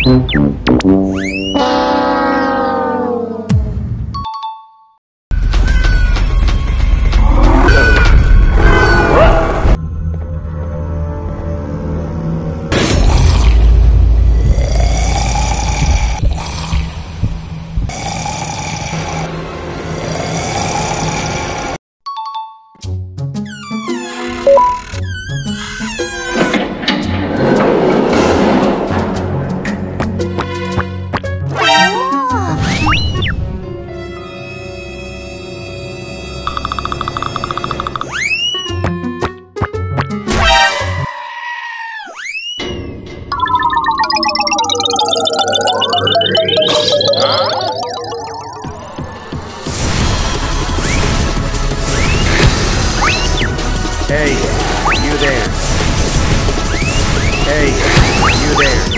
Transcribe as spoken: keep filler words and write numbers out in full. Hey, you there? Hey, you there?